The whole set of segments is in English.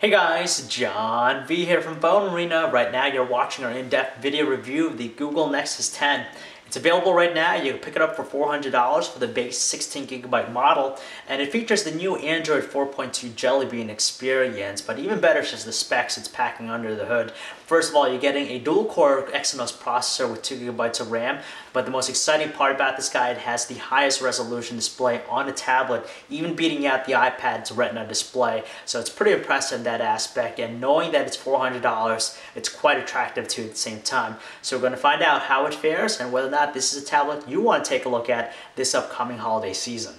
Hey guys, John V here from Phone Arena. Right now you're watching our in-depth video review of the Google Nexus 10. It's available right now. You can pick it up for $400 for the base 16GB model, and it features the new Android 4.2 Jelly Bean experience, but even better is the specs it's packing under the hood. First of all, you're getting a dual-core Exynos processor with 2GB of RAM, but the most exciting part about this guy, it has the highest resolution display on a tablet, even beating out the iPad's Retina display, so it's pretty impressive in that aspect, and knowing that it's $400, it's quite attractive too at the same time. So we're going to find out how it fares and whether or not this is a tablet you want to take a look at this upcoming holiday season.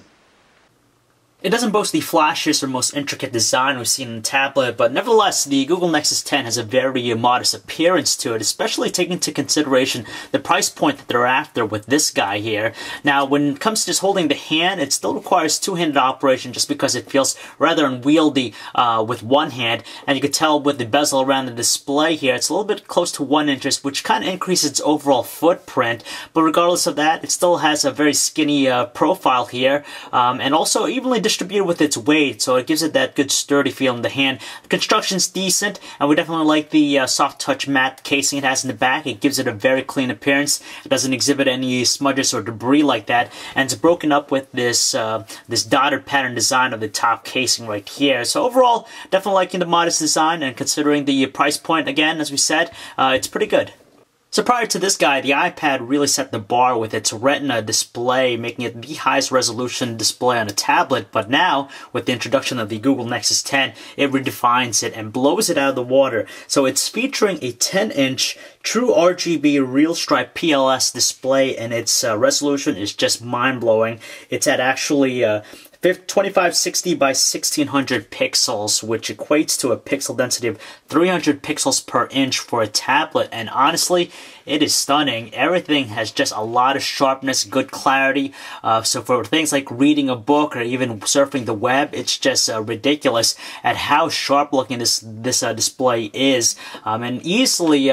It doesn't boast the flashiest or most intricate design we've seen in the tablet, but nevertheless, the Google Nexus 10 has a very modest appearance to it, especially taking into consideration the price point that they're after with this guy here. Now, when it comes to just holding the hand, it still requires two-handed operation just because it feels rather unwieldy with one hand, and you can tell with the bezel around the display here, it's a little bit close to 1 inch, which kind of increases its overall footprint, but regardless of that, it still has a very skinny profile here, and also evenly distributed with its weight, so it gives it that good sturdy feel in the hand. The construction's decent, and we definitely like the soft touch matte casing it has in the back. It gives it a very clean appearance. It doesn't exhibit any smudges or debris like that, and it's broken up with this this dotted pattern design of the top casing right here. So overall, definitely liking the modest design, and considering the price point, again, as we said, it's pretty good. So prior to this guy, the iPad really set the bar with its Retina display, making it the highest resolution display on a tablet, but now, with the introduction of the Google Nexus 10, it redefines it and blows it out of the water. So it's featuring a 10-inch true RGB real stripe PLS display, and its resolution is just mind-blowing. It's at actually 2560 by 1600 pixels, which equates to a pixel density of 300 pixels per inch for a tablet, and honestly, it is stunning. Everything has just a lot of sharpness, good clarity, so for things like reading a book or even surfing the web, it's just ridiculous at how sharp looking this display is, and easily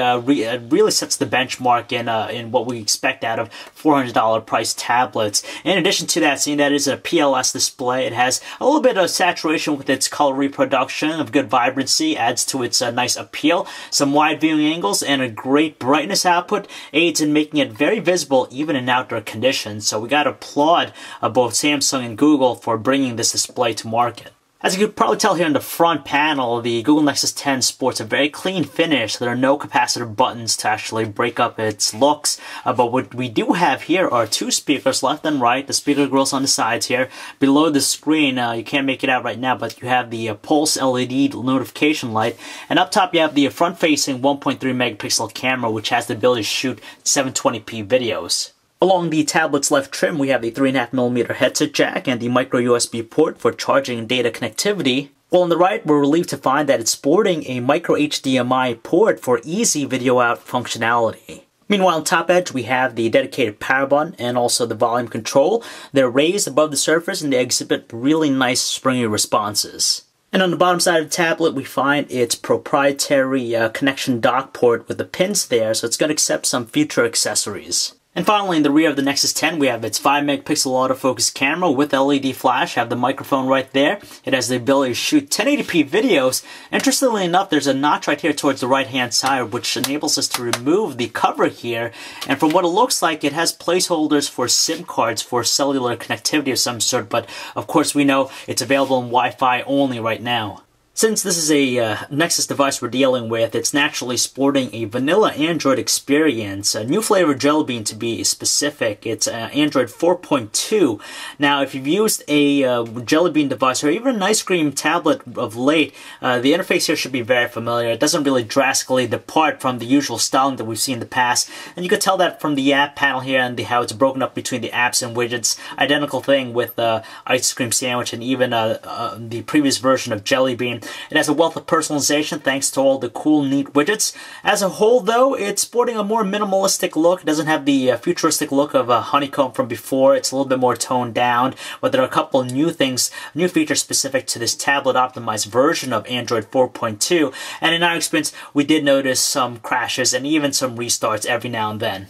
really sets the benchmark in what we expect out of $400 price tablets. In addition to that, seeing that it is a PLS display, it has a little bit of saturation with its color reproduction of good vibrancy, adds to its nice appeal, some wide viewing angles, and a great brightness output aids in making it very visible even in outdoor conditions. So we got to applaud both Samsung and Google for bringing this display to market. As you can probably tell here in the front panel, the Google Nexus 10 sports a very clean finish. There are no capacitive buttons to actually break up its looks, but what we do have here are two speakers, left and right, the speaker grills on the sides here. Below the screen, you can't make it out right now, but you have the Pulse LED notification light, and up top you have the front-facing 1.3 megapixel camera, which has the ability to shoot 720p videos. Along the tablet's left trim, we have the 3.5mm headset jack and the micro USB port for charging and data connectivity. Well, on the right, we're relieved to find that it's sporting a micro HDMI port for easy video out functionality. Meanwhile, on top edge, we have the dedicated power button and also the volume control. They're raised above the surface and they exhibit really nice springy responses. And on the bottom side of the tablet, we find its proprietary connection dock port with the pins there, so it's going to accept some future accessories. And finally, in the rear of the Nexus 10, we have its 5-megapixel autofocus camera with LED flash. Have the microphone right there. It has the ability to shoot 1080p videos. Interestingly enough, there's a notch right here towards the right-hand side, which enables us to remove the cover here. And from what it looks like, it has placeholders for SIM cards for cellular connectivity of some sort. But of course, we know it's available in Wi-Fi only right now. Since this is a Nexus device we're dealing with, it's naturally sporting a vanilla Android experience, a new flavor Jelly Bean to be specific. It's Android 4.2. Now, if you've used a Jelly Bean device or even an Ice Cream tablet of late, the interface here should be very familiar. It doesn't really drastically depart from the usual styling that we've seen in the past, and you can tell that from the app panel here and how it's broken up between the apps and widgets. Identical thing with Ice Cream Sandwich and even the previous version of Jelly Bean. It has a wealth of personalization thanks to all the cool, neat widgets. As a whole, though, it's sporting a more minimalistic look. It doesn't have the futuristic look of Honeycomb from before. It's a little bit more toned down, but there are a couple new things, new features specific to this tablet-optimized version of Android 4.2. And in our experience, we did notice some crashes and even some restarts every now and then.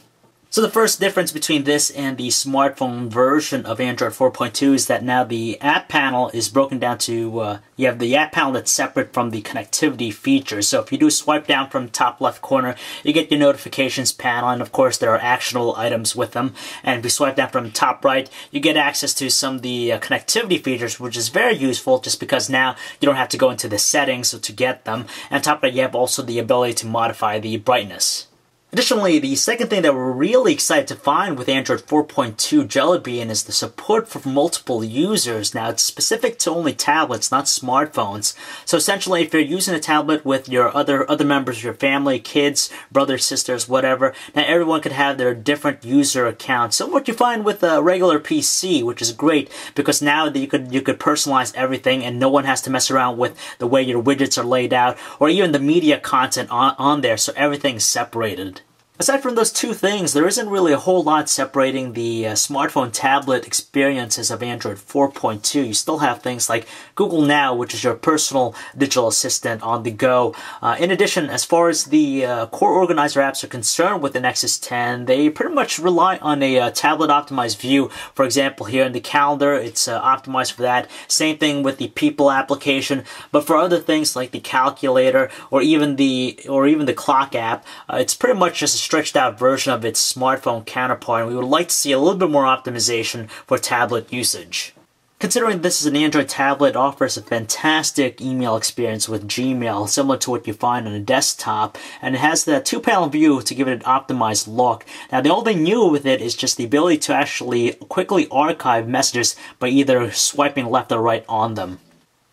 So the first difference between this and the smartphone version of Android 4.2 is that now the app panel is broken down to, you have the app panel that's separate from the connectivity features. So if you do swipe down from top left corner, you get your notifications panel, and of course there are actionable items with them. And if you swipe down from top right, you get access to some of the connectivity features, which is very useful just because now you don't have to go into the settings to get them. And top right, you have also the ability to modify the brightness. Additionally, the second thing that we're really excited to find with Android 4.2 Jelly Bean is the support for multiple users. Now, it's specific to only tablets, not smartphones. So essentially, if you're using a tablet with your other members of your family, kids, brothers, sisters, whatever, now everyone could have their different user accounts. So what you find with a regular PC, which is great, because now that you could personalize everything and no one has to mess around with the way your widgets are laid out or even the media content on there, so everything's separated. Aside from those two things, there isn't really a whole lot separating the smartphone tablet experiences of Android 4.2. You still have things like Google Now, which is your personal digital assistant on the go. In addition, as far as the core organizer apps are concerned with the Nexus 10, they pretty much rely on a tablet-optimized view. For example, here in the calendar, it's optimized for that. Same thing with the People application, but for other things like the calculator or even the clock app, it's pretty much just a stretched out version of its smartphone counterpart, and we would like to see a little bit more optimization for tablet usage. Considering this is an Android tablet, it offers a fantastic email experience with Gmail, similar to what you find on a desktop, and it has the two-panel view to give it an optimized look. Now, the only thing new with it is just the ability to actually quickly archive messages by either swiping left or right on them.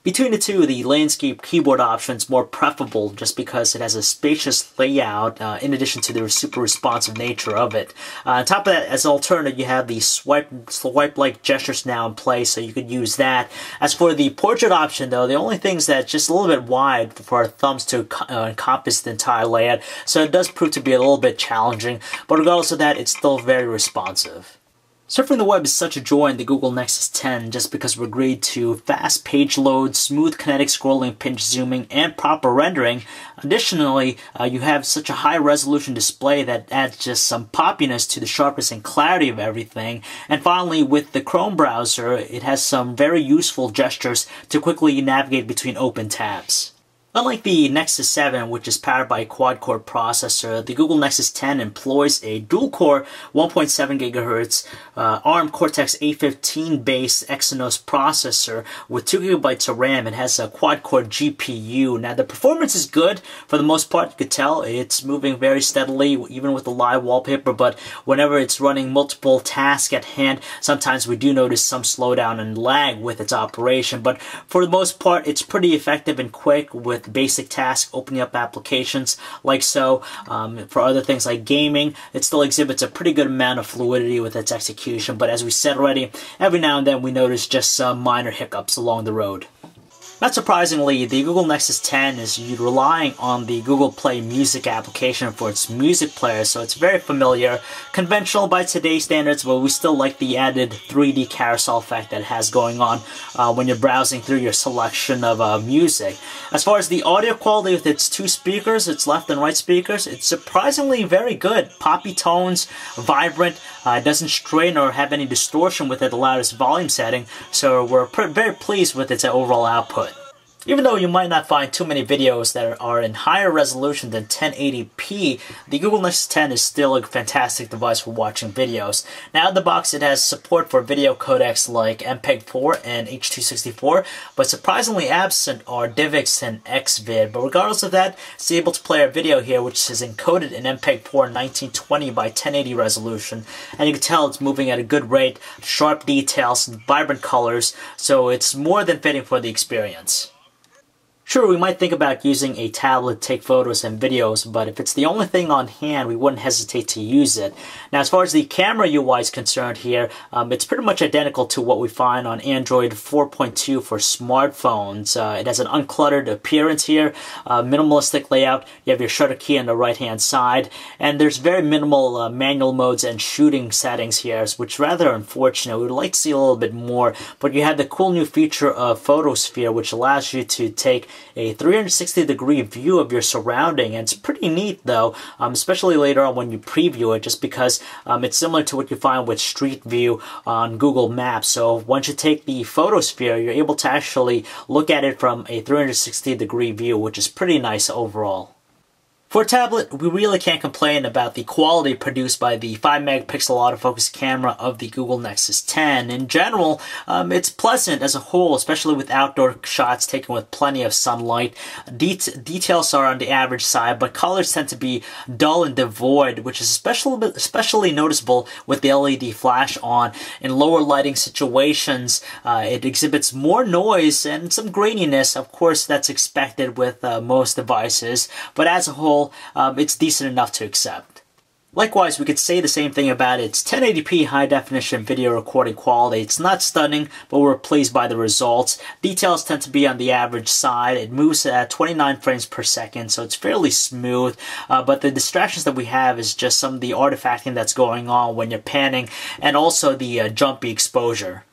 Between the two, the landscape keyboard option is more preferable just because it has a spacious layout in addition to the super responsive nature of it. On top of that, as an alternative, you have the swipe-like gestures now in place, so you could use that. As for the portrait option, though, the only thing is that it's just a little bit wide for our thumbs to encompass the entire layout, so it does prove to be a little bit challenging, but regardless of that, it's still very responsive. Surfing the web is such a joy in the Google Nexus 10 just because we're agreed to fast page load, smooth kinetic scrolling, pinch zooming, and proper rendering. Additionally, you have such a high resolution display that adds just some poppiness to the sharpness and clarity of everything. And finally, with the Chrome browser, it has some very useful gestures to quickly navigate between open tabs. Unlike the Nexus 7, which is powered by a quad-core processor, the Google Nexus 10 employs a dual-core 1.7 GHz ARM Cortex-A15-based Exynos processor with 2 GB of RAM. It has a quad-core GPU. Now, the performance is good. For the most part, you could tell it's moving very steadily, even with the live wallpaper, but whenever it's running multiple tasks at hand, sometimes we do notice some slowdown and lag with its operation. But for the most part, it's pretty effective and quick with basic tasks, opening up applications like so. For other things like gaming, it still exhibits a pretty good amount of fluidity with its execution, but as we said already, every now and then we notice just some minor hiccups along the road. Not surprisingly, the Google Nexus 10 is relying on the Google Play Music application for its music player, so it's very familiar, conventional by today's standards, but we still like the added 3D carousel effect that it has going on when you're browsing through your selection of music. As far as the audio quality with its two speakers, its left and right speakers, it's surprisingly very good. Poppy tones, vibrant, doesn't strain or have any distortion with the loudest volume setting, so we're very pleased with its overall output. Even though you might not find too many videos that are in higher resolution than 1080p, the Google Nexus 10 is still a fantastic device for watching videos. Now, out of the box, it has support for video codecs like MPEG-4 and H.264, but surprisingly absent are DivX and Xvid. But regardless of that, it's able to play a video here, which is encoded in MPEG-4 1920 by 1080 resolution, and you can tell it's moving at a good rate, sharp details, vibrant colors, so it's more than fitting for the experience. Sure, we might think about using a tablet to take photos and videos, but if it's the only thing on hand, we wouldn't hesitate to use it. Now, as far as the camera UI is concerned here, it's pretty much identical to what we find on Android 4.2 for smartphones. It has an uncluttered appearance here, minimalistic layout. You have your shutter key on the right-hand side, and there's very minimal manual modes and shooting settings here, which is rather unfortunate. We'd like to see a little bit more, but you have the cool new feature of Photosphere, which allows you to take a 360-degree view of your surrounding, and it's pretty neat though, especially later on when you preview it, just because it's similar to what you find with Street View on Google Maps. So once you take the Photosphere, you're able to actually look at it from a 360-degree view, which is pretty nice overall. For a tablet, we really can't complain about the quality produced by the 5-megapixel autofocus camera of the Google Nexus 10. In general, it's pleasant as a whole, especially with outdoor shots taken with plenty of sunlight. Details are on the average side, but colors tend to be dull and devoid, which is especially noticeable with the LED flash on. In lower lighting situations, it exhibits more noise and some graininess. Of course, that's expected with most devices, but as a whole, it's decent enough to accept. Likewise, we could say the same thing about its 1080p high-definition video recording quality. It's not stunning, but we're pleased by the results. Details tend to be on the average side. It moves at 29 frames per second, so it's fairly smooth. But the distractions that we have is just some of the artifacting that's going on when you're panning, and also the jumpy exposure.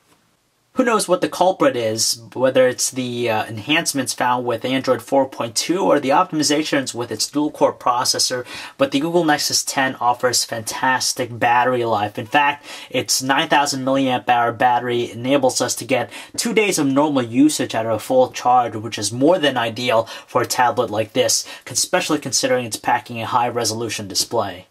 Who knows what the culprit is, whether it's the enhancements found with Android 4.2 or the optimizations with its dual-core processor, but the Google Nexus 10 offers fantastic battery life. In fact, its 9,000 mAh battery enables us to get 2 days of normal usage out of a full charge, which is more than ideal for a tablet like this, especially considering it's packing a high-resolution display.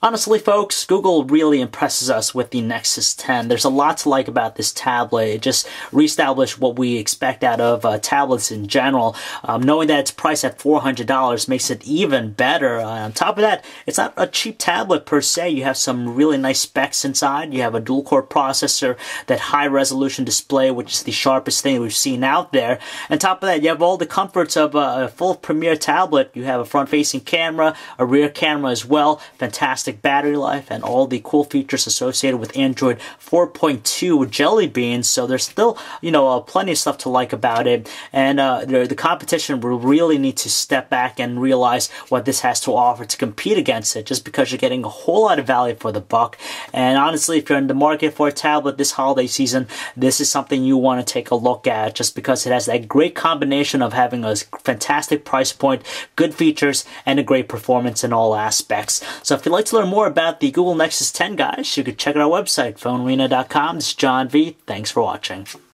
Honestly, folks, Google really impresses us with the Nexus 10. There's a lot to like about this tablet. It just reestablished what we expect out of tablets in general. Knowing that it's priced at $400 makes it even better. On top of that, it's not a cheap tablet per se. You have some really nice specs inside. You have a dual-core processor, that high-resolution display, which is the sharpest thing we've seen out there. On top of that, you have all the comforts of a full Premiere tablet. You have a front-facing camera, a rear camera as well. Fantastic battery life and all the cool features associated with Android 4.2 Jelly Bean. So there's still, you know, plenty of stuff to like about it. And the competition will really need to step back and realize what this has to offer to compete against it, just because you're getting a whole lot of value for the buck. And honestly, if you're in the market for a tablet this holiday season, this is something you want to take a look at, just because it has that great combination of having a fantastic price point, good features, and a great performance in all aspects. So if you'd like to learn more about the Google Nexus 10, guys, you can check out our website, phonearena.com. This is John V. Thanks for watching.